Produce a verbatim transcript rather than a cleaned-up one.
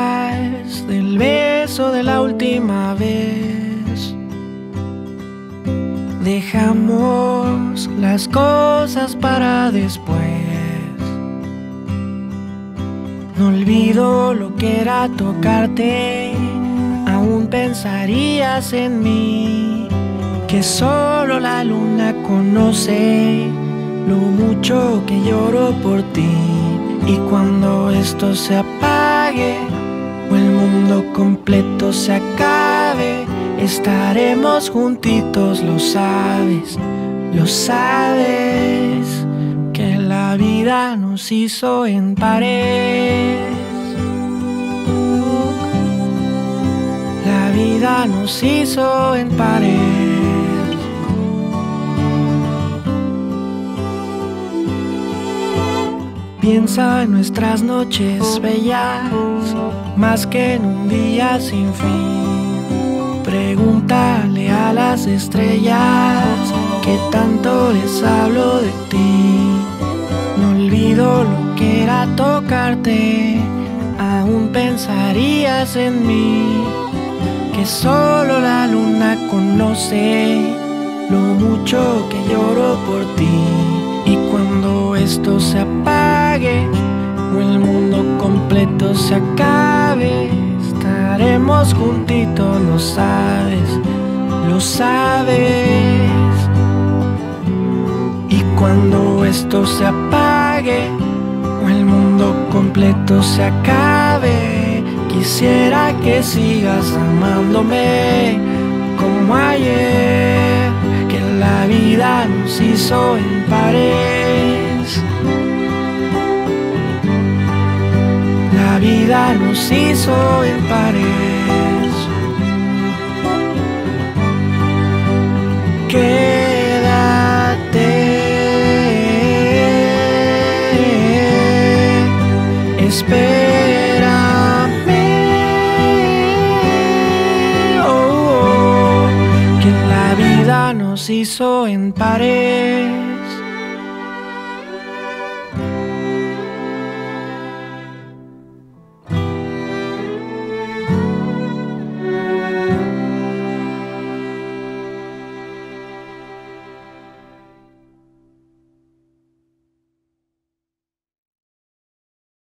atrás del beso de la última vez. Dejamos las cosas para después. No olvido lo que era tocarte, aún pensarías en mí, que solo la luna conoce lo mucho que lloro por ti. Y cuando esto se apague o el mundo completo se acabe, estaremos juntitos, lo sabes, lo sabes, que la vida nos hizo en pares. La vida nos hizo en pares. Piensa en nuestras noches bellas, más que en un día sin fin. Pregúntale a las estrellas que tanto les hablo de ti. No olvido lo que era tocarte, aún pensarías en mí, que solo la luna conoce lo mucho que lloro por ti. Y cuando esto se apague o el mundo completo se acabe, estaremos juntitos, lo sabes, lo sabes. Y cuando esto se apague o el mundo completo se acabe, quisiera que sigas amándome como ayer. La vida nos hizo en pares. La vida nos hizo en pares. Quédate, espérame, oh, oh, que la vida nos hizo en pared.